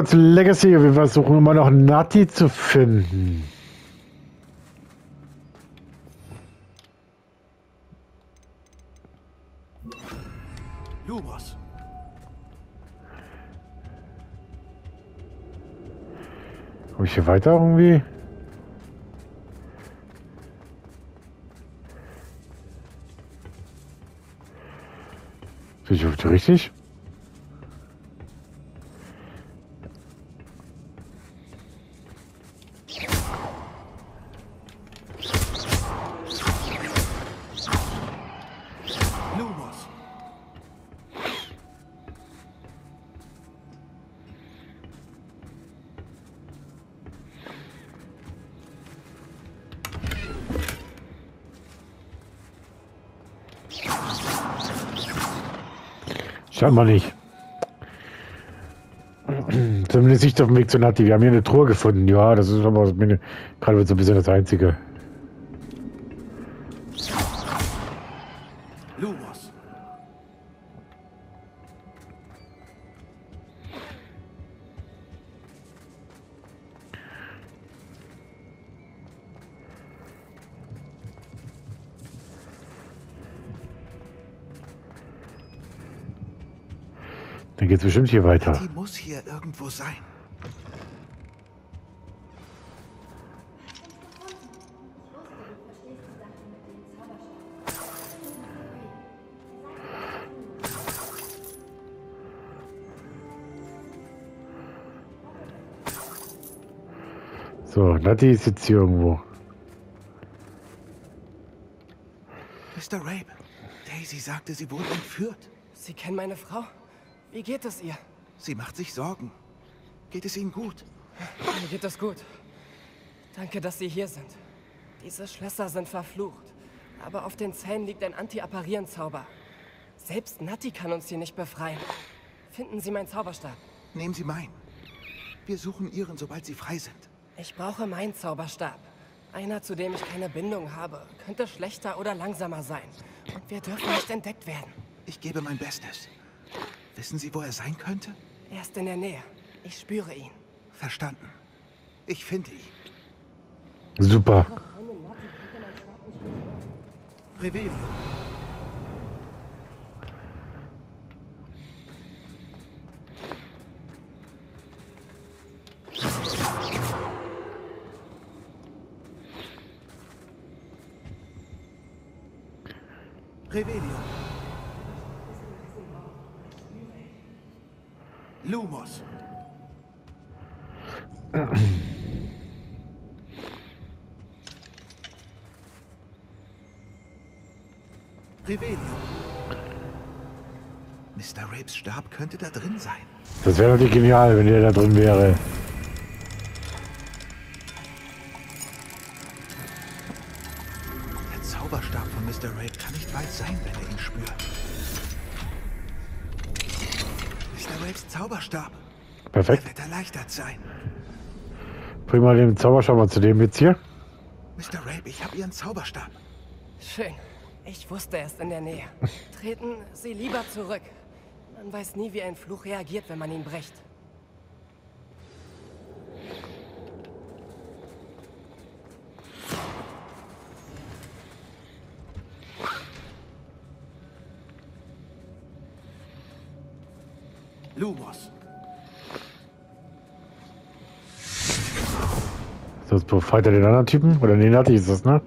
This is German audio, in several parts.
Hogwarts Legacy, wir versuchen immer noch Nati zu finden. Lumos. Komme ich hier weiter irgendwie? Bin ich richtig? Scheinbar nicht. Zumindest nicht auf dem Weg zu Nati. Wir haben hier eine Truhe gefunden. Ja, das ist aber gerade so ein bisschen das Einzige. Geht bestimmt hier weiter. Die muss hier irgendwo sein. So, Nati ist jetzt hier irgendwo. Mr. Rabe, Daisy sagte, sie wurde entführt. Sie kennen meine Frau? Wie geht es ihr? Sie macht sich Sorgen. Geht es Ihnen gut? Mir geht es gut. Danke, dass Sie hier sind. Diese Schlösser sind verflucht. Aber auf den Zähnen liegt ein Anti-Apparieren-Zauber. Selbst Nati kann uns hier nicht befreien. Finden Sie meinen Zauberstab. Nehmen Sie meinen. Wir suchen Ihren, sobald Sie frei sind. Ich brauche meinen Zauberstab. Einer, zu dem ich keine Bindung habe. Könnte schlechter oder langsamer sein. Und wir dürfen nicht entdeckt werden. Ich gebe mein Bestes. Wissen Sie, wo er sein könnte? Er ist in der Nähe. Ich spüre ihn. Verstanden. Ich finde ihn. Super. Reveille. Reveille. Lumos. Revelio. Mr. Rapes Stab könnte da drin sein. Das wäre natürlich genial, wenn der da drin wäre. Der Zauberstab von Mr. Rabe kann nicht weit sein, wenn er ihn spürt. Zauberstab. Perfekt. Er wird erleichtert sein. Bring mal den Zauberstab mal zu dem jetzt hier. Mr. Rabe, ich habe Ihren Zauberstab. Schön. Ich wusste, er ist in der Nähe. Treten Sie lieber zurück. Man weiß nie, wie ein Fluch reagiert, wenn man ihn bricht. Lumos. Sonst befreit er den anderen Typen? Oder nee, Nati ist das, ne?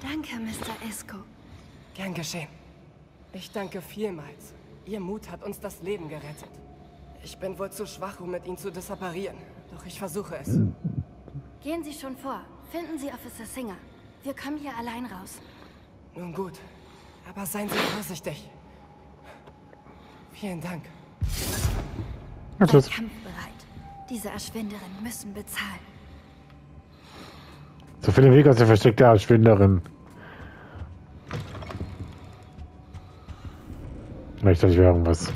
Danke, Mr. Esko. Gern geschehen. Ich danke vielmals. Ihr Mut hat uns das Leben gerettet. Ich bin wohl zu schwach, um mit Ihnen zu disapparieren. Doch ich versuche es. Gehen Sie schon vor. Finden Sie Officer Singer. Wir kommen hier allein raus. Nun gut. Aber seien Sie vorsichtig. Vielen Dank. War kampfbereit. Diese Erschwinderinnen müssen bezahlen. So viel im Weg aus der versteckten Erschwinderin. Ich dachte, ich wäre irgendwas.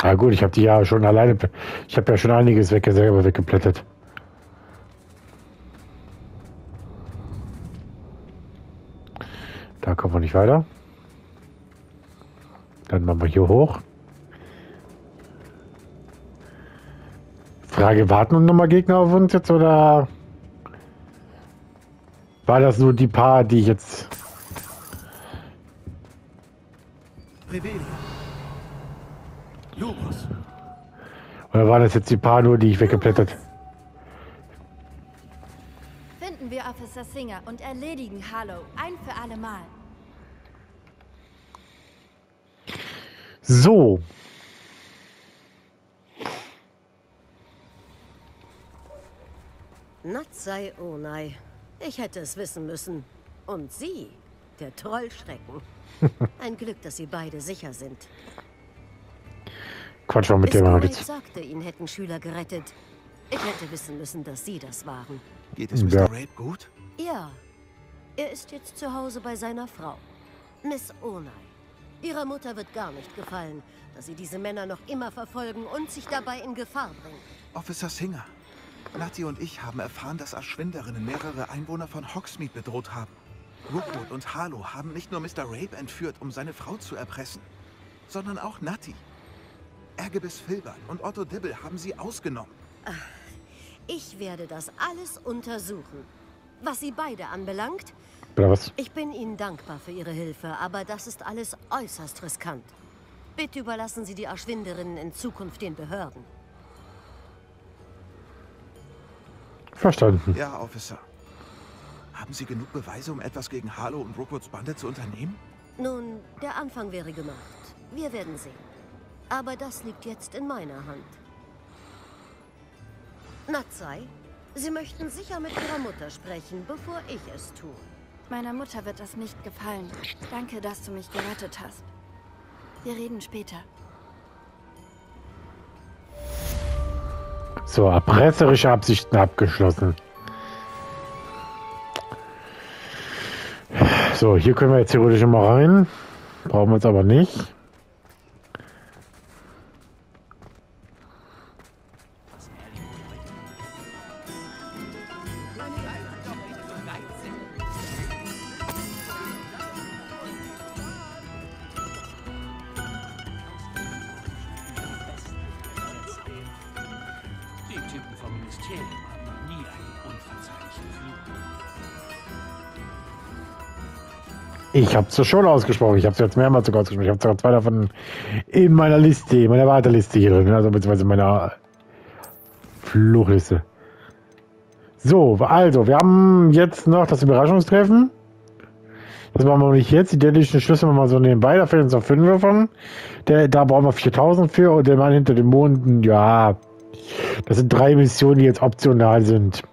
Ah gut, ich habe die ja schon alleine. Ich habe ja schon einiges selber weggeplättet. Da kommen wir nicht weiter. Dann machen wir hier hoch. Frage, warten nochmal Gegner auf uns jetzt oder war das nur die paar, die jetzt... Oder waren das jetzt die paar nur, die ich weggeplättert? Finden wir Officer Singer und erledigen Harlow ein für alle Mal. So. Natsai Onai. Ich hätte es wissen müssen. Und Sie, der Trollschrecken. Ein Glück, dass Sie beide sicher sind. Quatsch mal mit dem Hagitz. Ich sagte, Ihnen hätten Schüler gerettet. Ich hätte wissen müssen, dass Sie das waren. Geht es Mr. Rabe gut? Ja. Er ist jetzt zu Hause bei seiner Frau, Miss Onai. Ihrer Mutter wird gar nicht gefallen, dass Sie diese Männer noch immer verfolgen und sich dabei in Gefahr bringen. Officer Singer, Natty und ich haben erfahren, dass Erschwinderinnen mehrere Einwohner von Hogsmeade bedroht haben. Rookwood und Harlow haben nicht nur Mr. Rabe entführt, um seine Frau zu erpressen, sondern auch Natty. Agabus Filbert und Otto Dibble haben sie ausgenommen. Ach, ich werde das alles untersuchen. Was Sie beide anbelangt, ich bin Ihnen dankbar für Ihre Hilfe, aber das ist alles äußerst riskant. Bitte überlassen Sie die Erschwinderinnen in Zukunft den Behörden. Verstanden. Ja, Officer. Haben Sie genug Beweise, um etwas gegen Harlow und Rookwoods Bande zu unternehmen? Nun, der Anfang wäre gemacht. Wir werden sehen. Aber das liegt jetzt in meiner Hand. Natsai, Sie möchten sicher mit Ihrer Mutter sprechen, bevor ich es tue. Meiner Mutter wird das nicht gefallen. Danke, dass du mich gerettet hast. Wir reden später. So, erpresserische Absichten abgeschlossen. So, hier können wir jetzt theoretisch mal rein. Brauchen wir uns aber nicht. Ich habe es schon ausgesprochen. Ich habe es jetzt mehrmals sogar ausgesprochen. Ich habe sogar zwei davon in meiner Liste, in meiner Warteliste hier drin, also beziehungsweise in meiner Fluchliste. So, also, wir haben jetzt noch das Überraschungstreffen. Das machen wir nicht jetzt. Die identischen Schlüssel machen wir mal so nebenbei. Da fehlen uns noch 5 davon. Da brauchen wir 4000 für. Und der Mann hinter den Monden, ja, das sind 3 Missionen, die jetzt optional sind.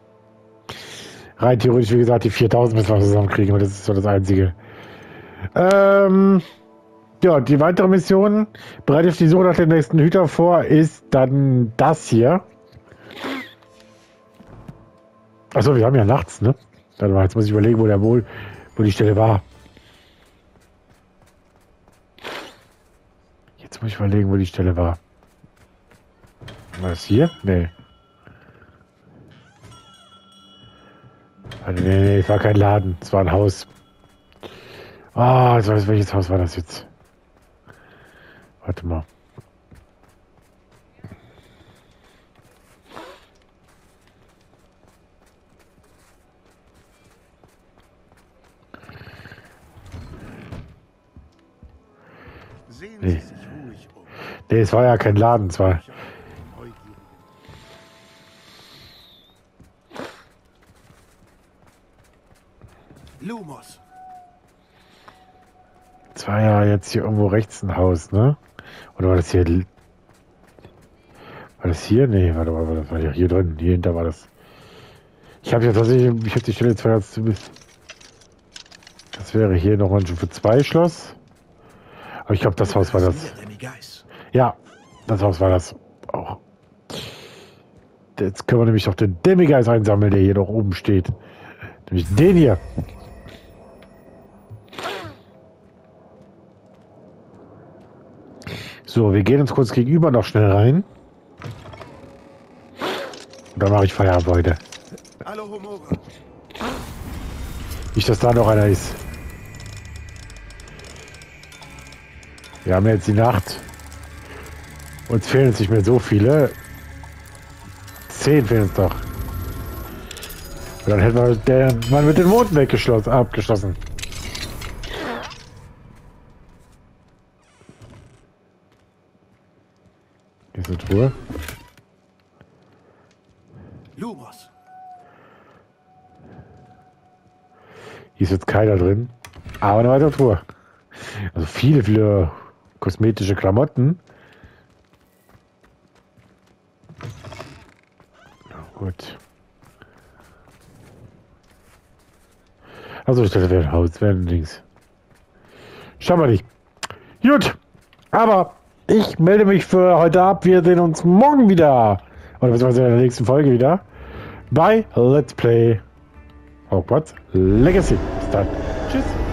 Rein theoretisch, wie gesagt, die 4000 müssen wir zusammenkriegen. Und das ist so das Einzige. Ja, die weitere Mission, bereite auf die Suche nach dem nächsten Hüter vor, ist dann das hier. Achso, wir haben ja nachts, ne? Warte mal, jetzt muss ich überlegen, wo die Stelle war. Jetzt muss ich überlegen, wo die Stelle war. War das hier? Nee. Nee, es war kein Laden, es war ein Haus. Ah, ich weiß, welches Haus war das jetzt? Warte mal. Nee. Nee, es war ja kein Laden, es war... Lumos. Das war ja jetzt hier irgendwo rechts ein Haus, ne? Oder war das hier? War das hier? Nee, warte mal, das war ja hier drin. Hier hinter war das. Ich habe jetzt tatsächlich, ich habe die Stelle jetzt verletzt. Das wäre hier noch ein für 2 Schloss. Aber ich glaube, das Haus war das. Ja, das Haus war das auch. Jetzt können wir nämlich noch den Demigeist einsammeln, der hier noch oben steht. Nämlich den hier. So, wir gehen uns kurz gegenüber noch schnell rein. Und dann mache ich Feierabend heute. Nicht, dass da noch einer ist. Wir haben jetzt die Nacht. Uns fehlen jetzt nicht mehr so viele. 10 fehlen uns noch. Und dann hätten wir den Mann mit den Monden weggeschlossen, abgeschlossen. Ist eine Truhe. Lumos. Hier ist jetzt keiner drin. Aber eine weitere Truhe. Also viele, viele kosmetische Klamotten. Oh, gut. Also ich dachte, das Haus wäre links. Schauen wir nicht. Gut. Aber ich melde mich für heute ab. Wir sehen uns morgen wieder. Oder beziehungsweise in der nächsten Folge wieder. Bei Let's Play Hogwarts Legacy. Bis dann. Tschüss.